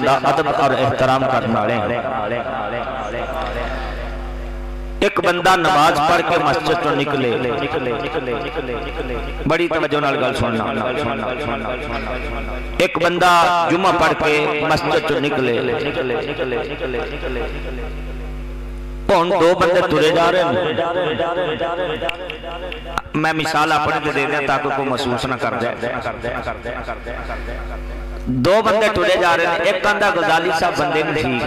अदब और एहतराम करने वाले हैं। एक बंदा नमाज पढ़ के मस्जिद से निकले, बड़ी तवज्जो नाल गल सुनना। एक बंदा जुम्मा पढ़ के मस्जिद से निकले, हुण दो बंदे तुरे जा रहे। मैं मिसाल अपने को दे दें ताकि कोई महसूस ना कर जाए। दो बंदे टुरे जा रहे हैं, एक कहता गजाली साहब बंदे में ठीक,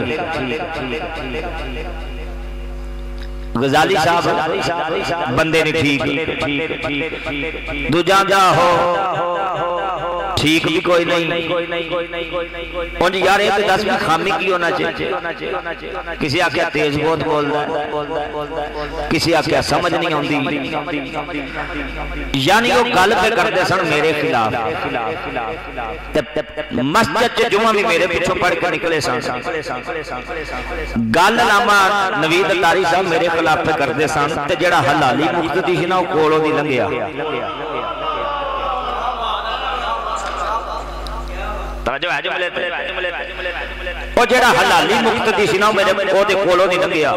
गजाली साहब बंदे ने ठीक, दूजा जा हो ठीक भी कोई नहीं। और यार एक दस की खामी की होना चाहिए। किसी आख्या तेज बहुत बोलता, किसी आख्या समझ नहीं आती, यानी वो गल पे करते सन मेरे खिलाफ। मस्जिद च जुम्मा भी मेरे पिछों पढ़ के निकले सन, गल अल्लामा नवीद अल्लारी साहब मेरे खिलाफ करते सन, ते जिहड़ा हलाली मुक्तदी सी ना वो कोलों दी लंघिया। हलाली मुक्तदी सी ना मेरे कोलों दी लंघिया।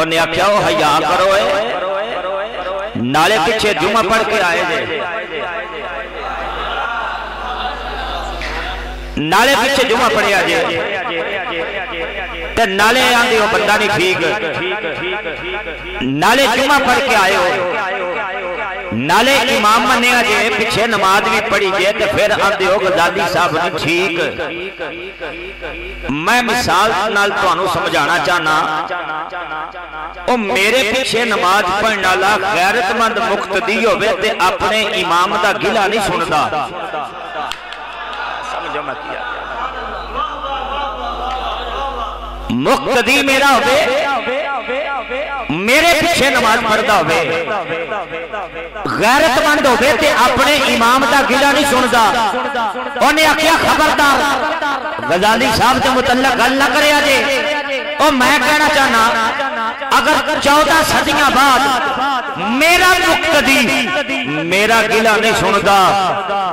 उन्हें आख्या ओ हया करो, नाले पिछे जुम्मा पढ़ के आए जे, नाले पिछे जुम्मा पढ़िया जे, ते नाले आंदे हो बंदा नहीं ठीक, नाले जुम्मा पढ़ के आए हो, नाले इमाम मनिया जे, पिछे नमाज भी पढ़ी जे, तो फिर आते हो गजाली साहब ने ठीक। मैं मिसाल नाल तुहानू समझाना चाहना, ओ मेरे पिछे नमाज पढ़ने वाला गैरतमंद मुक्तदी होवे ते अपने इमाम दा गिला नहीं सुनदा। समझो मत यार, मुक्तदी मेरा होवे, मेरे पीछे नमाज पढ़ता हो, गैरतमंद हो अपने इमाम का गिला नहीं सुनता। उन्हें आख्या खबरदार गजाली साहब के मुतल्लक गल ना करे जे। और मैं कहना चाहना, अगर 14 सदियां बाद मेरा मुक्तदी मेरा गिला नहीं सुनता,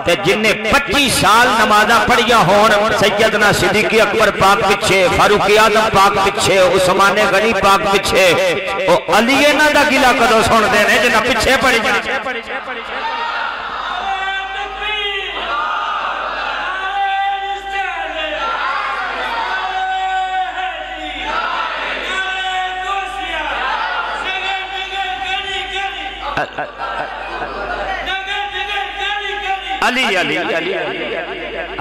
ते जिन्हें 25 साल नमाजा पढ़िया होन, सैयदना सिद्दीकी अकबर पाक पिछे, फारूक आजम पाक पिछे, उस्मान गनी पाक पिछे, ओ अली इन्हां दा गिला कदों सुनदे ने जिन्हां पिछे पड़ी। अली अली अली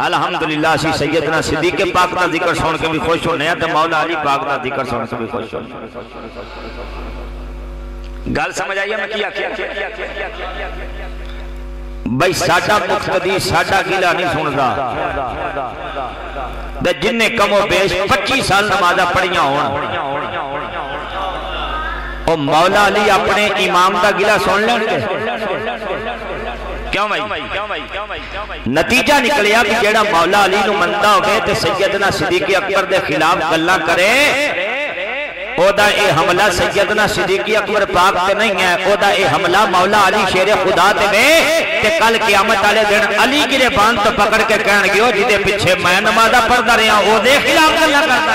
अलहमदुलिल्लाह सी सैयदना सिद्दीक पाक का जिक्र सुन के भी खुश होने, तो मौला अली पाक का जिक्र सुन के भी खुश हो। गल समझ आई है मैं क्या भाई? साडा मुक्तदी साडा गिला नहीं सुनता, जिन्ने कमो बेश 25 साल नमाजा पढ़िया हो, और मौला अली अपने इमाम का गिला सुन लेंगे। क्यों भाई? नतीजा निकलिया कि जेड़ा मौला अली नूं मनदा होवे ते सैयदना सिद्दीक अकबर के खिलाफ गल्लां करे, ओदा ए हमला सैयदना सिद्दीक अकबर पाक ते नहीं है, ओदा ए हमला मौला अली शेरे खुदा ते वे। ते कल क़यामत वाले दिन अली गिले बांध तो पकड़ के कहणगे, ओ जिहदे पिछे मैं नमाज़ पढ़दा रहा ओदे खिलाफ गल्लां करदा रहा।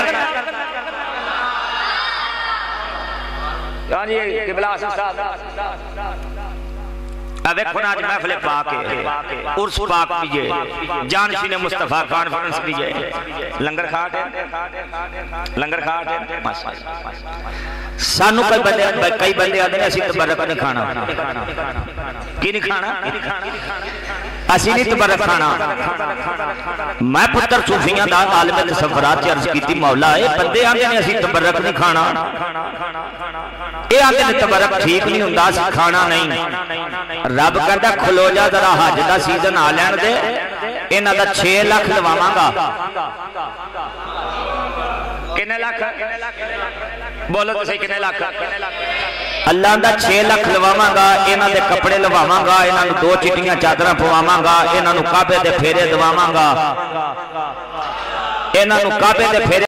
सानू कई बंदे आते हैं, असं तबरक नहीं खाना। कि नहीं खाना? असं नहीं तबरक खाना। मैं पुत्र सूफिया का आलम तसव्वुरात अर्ज की, मौला है बंदे आते हैं असं तबरक नहीं खाना, तबरक ठीक नहीं होता, खाना नहीं। रब करता खलो जा जरा, हज का सीजन आ लैन दे, इन्हां दा 6 लाख लवावांगा। कितने लाख बोलो तुसीं? कितने लाख? अल्लाह दा 6 लाख लवावांगा, इन्हां दे कपड़े लवावांगा, इन्हां नूं 2 चिट्टियां चादरां पवावांगा, इन्हां नूं काबे दे फेरे दवावांगा, इन्हां नूं काबे दे फेरे